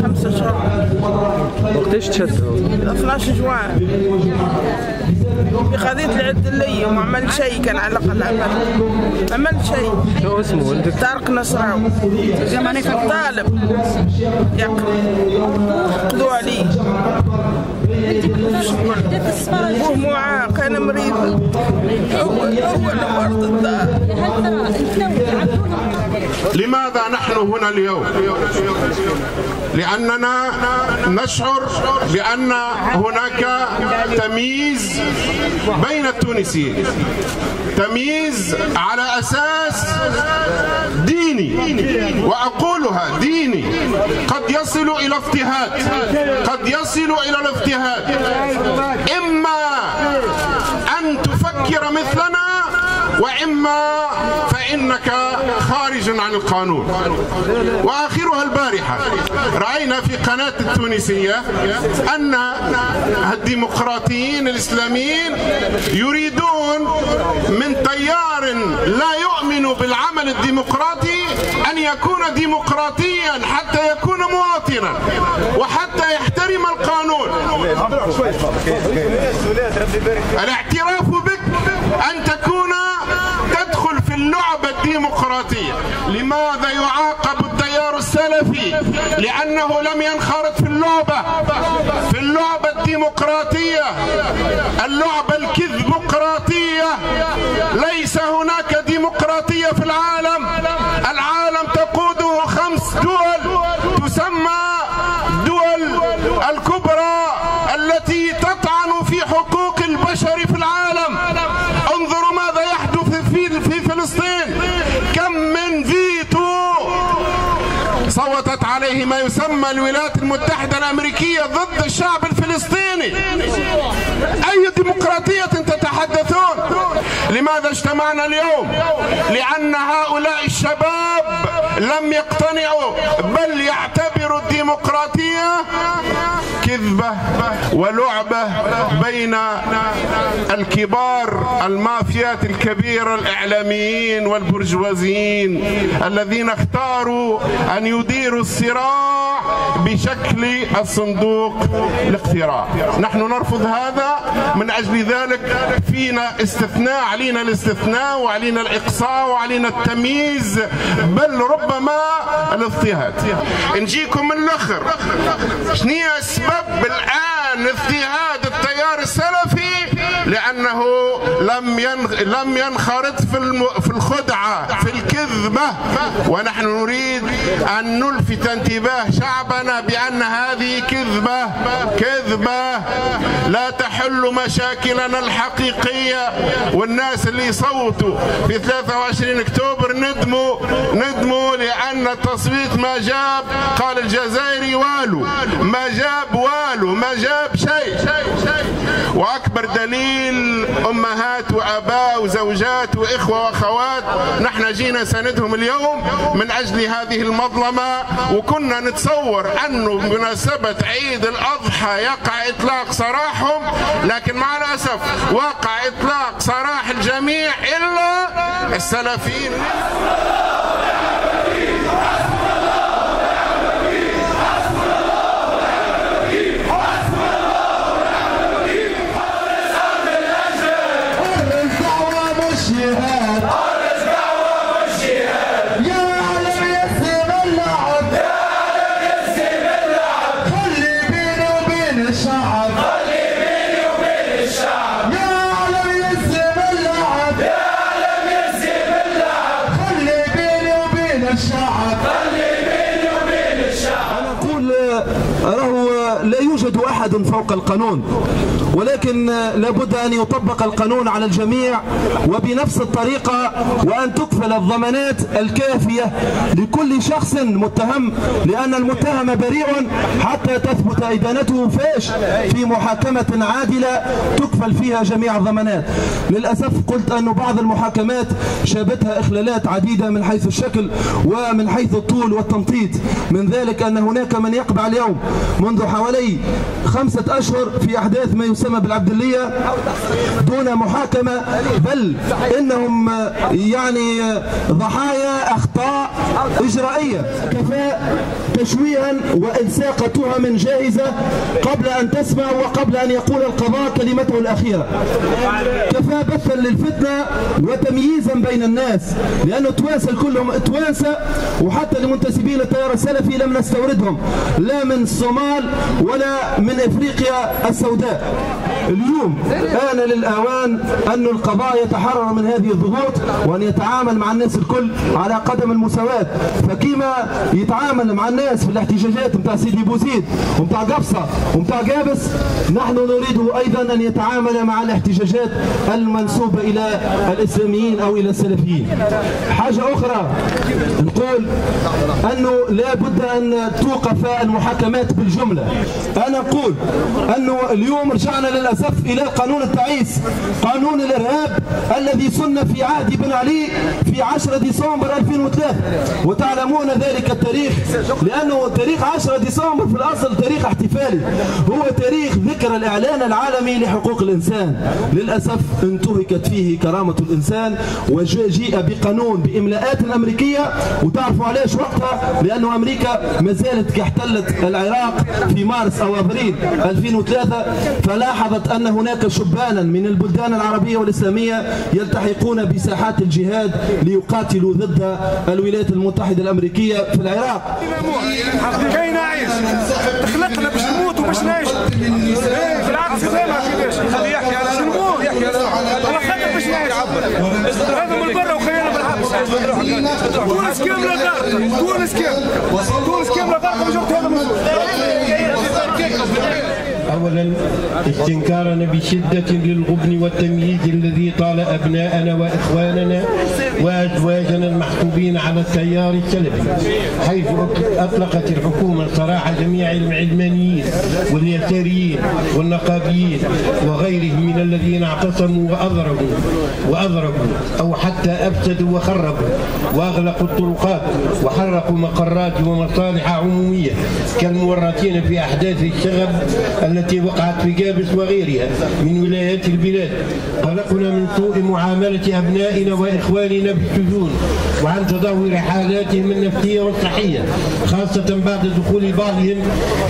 5 شهور. وقتاش تشدوا؟ 12 جوان. خذيت العدة ليا وما عملت شيء، كان على الأقل عملت شيء. شنو اسمه ولدك؟ طارق نصراوي. ماني كنت طالب يقرا. قضوا عليه. هو معاق، أنا مريضة. هو مرض الدار. لماذا نحن هنا اليوم؟ لأننا نشعر بأن هناك تمييز بين التونسيين، تمييز على أساس ديني، وأقولها ديني، قد يصل إلى اضطهاد، قد يصل إلى الاضطهاد. إما أن تفكر مثلنا وإما فإنك خارج عن القانون. وآخرها البارحة رأينا في قناة التونسية أن الديمقراطيين الإسلاميين يريدون من تيار لا يؤمن بالعمل الديمقراطي أن يكون ديمقراطيا حتى يكون مواطنا وحتى يحترم القانون. الاعتراف بك أن تكون تدخل في اللعبة الديمقراطية. لماذا يعاقب التيار السلفي؟ لأنه لم ينخرط في اللعبة الديمقراطية، اللعبة الكذبقراطية. ليس هناك ديمقراطية في العالم، العالم تقوده 5 دول تسمى دول الكبرى التي تطعن في حقوق البشر في العالم. انظروا ماذا يحدث في فلسطين، كم من فيتو صوتت عليه ما يسمى الولايات المتحدة الأمريكية ضد الشعب الفلسطيني. أي ديمقراطية تتحدثون؟ لماذا اجتمعنا اليوم؟ لأن هؤلاء الشباب لم يقتنعوا، بل يعتبروا الديمقراطية كذبة ولعبة بين الكبار، المافيات الكبيرة، الإعلاميين والبرجوازيين الذين اختاروا أن يديروا الصراع بشكل الصندوق الاقتراع. نحن نرفض هذا، من أجل ذلك فينا استثناء، علينا الاستثناء وعلينا الإقصاء وعلينا التمييز، بل ربما الاضطهاد. نجيكم من الأخر، شنية أسباب الآن اضطهاد التيار السلفي؟ لأنه لم ينخرط في الخدعة، في الكذبة. ونحن نريد أن نلفت انتباه شعبنا بأن هذه كذبة لا تحل مشاكلنا الحقيقية. والناس اللي صوتوا في 23 أكتوبر ندموا لأن التصويت ما جاب، قال الجزائري، والو، ما جاب شيء. وأكبر دليل أمهات وأباء وزوجات وإخوة وأخوات، نحن جينا سندهم اليوم من أجل هذه المظلمة. وكنا نتصور أنه بمناسبة عيد الأضحى يقع إطلاق سراحهم، لكن مع الأسف وقع إطلاق سراح الجميع إلا السلفيين. أحد فوق القانون، ولكن لابد أن يطبق القانون على الجميع وبنفس الطريقة، وأن تكفل الضمانات الكافية لكل شخص متهم، لأن المتهم بريء حتى تثبت إدانته في محاكمة عادلة تكفل فيها جميع الضمانات. للأسف قلت أن بعض المحاكمات شابتها إخلالات عديدة من حيث الشكل ومن حيث الطول والتمطيط، من ذلك أن هناك من يقبع اليوم منذ حوالي 5 أشهر في أحداث ما يسمى بالعبدلية دون محاكمة، بل إنهم يعني ضحايا أخطاء إجرائية كفاء تشويها وإلساق تهم جائزة قبل أن تسمع وقبل أن يقول القضاء كلمته الأخيرة، كفاء بثا للفتنة وتمييزا بين الناس، لأنه توانسة كلهم توانسة، وحتى لمنتسبين للتيار السلفي لم نستوردهم لا من الصومال ولا من إفريقيا السوداء. اليوم آن للأوان أن القضاء يتحرر من هذه الضغوط وأن يتعامل مع الناس الكل على قدم المساواة، فكما يتعامل مع الناس في الاحتجاجات متاع سيدي بوزيد ومتاع ڤفصة ومتاع جابس، نحن نريده أيضا أن يتعامل مع الاحتجاجات المنسوبة إلى الإسلاميين أو إلى السلفيين. حاجة أخرى نقول أنه لا بد أن توقف المحاكمات بالجملة. أنا أقول أنه اليوم رجعنا للأسف إلى قانون التعيس، قانون الإرهاب الذي سن في عهد بن علي في 10 ديسمبر 2003، وتعلمون ذلك التاريخ، لأنه تاريخ 10 ديسمبر في الأصل تاريخ احتفالي، هو تاريخ ذكرى الإعلان العالمي لحقوق الإنسان. للأسف انتهكت فيه كرامة الإنسان وجاء بقانون بإملاءات الأمريكية، وتعرفوا علاش وقتها، لأنه أمريكا ما زالت احتلت العراق في مارس أو أبريل 2003، فلاحظت أن هناك شبانا من البلدان العربية والإسلامية يلتحقون بساحات الجهاد ليقاتلوا ضد الولايات المتحدة الأمريكية في العراق. كي نعيش تخلقنا باش نموت وباش نعيش، بالعكس كلامها كيفاش خلي يحكي على نموت على خاطر باش نعيش، هذا من برا وخلينا بالحبس. تونس كاملة غارقة، تونس كاملة، تونس كاملة غارقة بجبت هذا الموضوع. أولا استنكارنا بشدة للغبن والتمييز الذي طال أبناءنا وإخواننا وأزواجنا المحسوبين على التيار السلفي، حيث أطلقت الحكومة سراح جميع العلمانيين واليساريين والنقابيين وغيرهم من الذين اعتصموا وأضربوا أو حتى أفسدوا وخربوا وأغلقوا الطرقات وحرقوا مقرات ومصالح عمومية كالمورطين في أحداث الشغب التي وقعت في جابس وغيرها من ولايات البلاد. قلقنا من سوء معاملة أبنائنا وإخواننا بالسجون وعن تدهور حالاتهم النفسية والصحية، خاصة بعد دخول بعضهم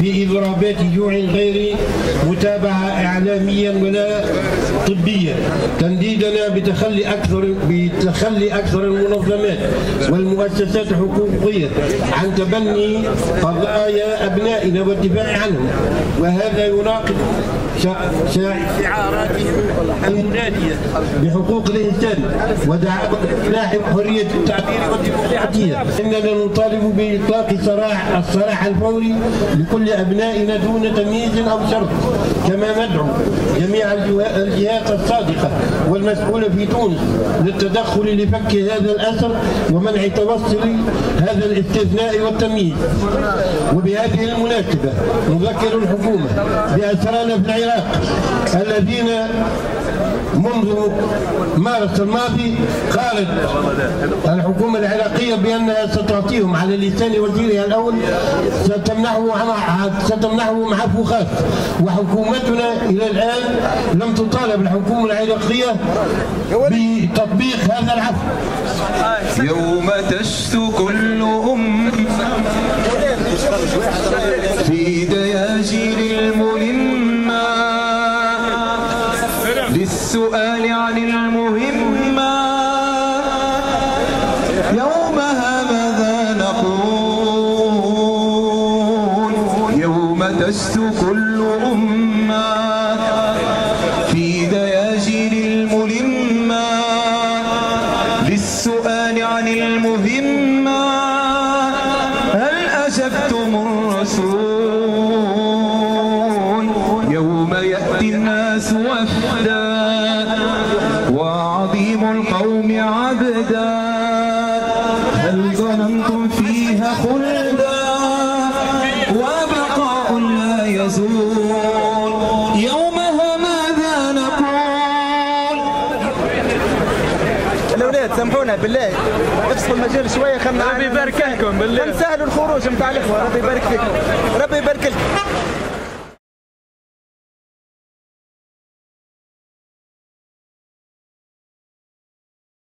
في إضرابات جوع غير متابعة إعلاميا ولا طبيا، تنديدنا بتخلي أكثر المنظمات والمؤسسات الحقوقية عن تبني قضايا أبنائنا والدفاع عنهم، وهذا يناقض شعاراتهم المنادية بحقوق الإنسان ودعاوى إفلاح حرية التعبير والديمقراطية. إننا نطالب بإطلاق السراح الفوري لكل أبنائنا دون تمييز أو شرط، كما ندعو جميع الجهات الصادقة والمسؤولة في تونس للتدخل لفك هذا الأسر ومنع توصل هذا الاستثناء والتمييز. وبهذه المناسبة نذكر الحكومة بأسرانا في العراق الذين منذ مارس الماضي قالت الحكومة العراقية بأنها ستعطيهم على لسان وزيرها الأول ستمنحهم عفو خاص، وحكومتنا إلى الآن لم تطالب الحكومة العراقية بتطبيق هذا العفو. يوم تشتو كل في دياجر الملمة للسؤال عن المهمة، يومها ماذا نقول؟ يوم تشتو كل أمة في دياجر الملمة للسؤال عن المهمة، هل أجبتم الرسول؟ الناس وفدا وعظيم القوم عبدا، هل ظننتم فيها خلدا وبقاء لا يزول، يومها ماذا نقول؟ الأولاد سامحونا بالله، افصلوا المجال شوية، خلنا ربي يبارك لكم بالله، نسهلوا الخروج نتاع الإخوة، ربي يبارك فيكم، ربي يبارك لكم.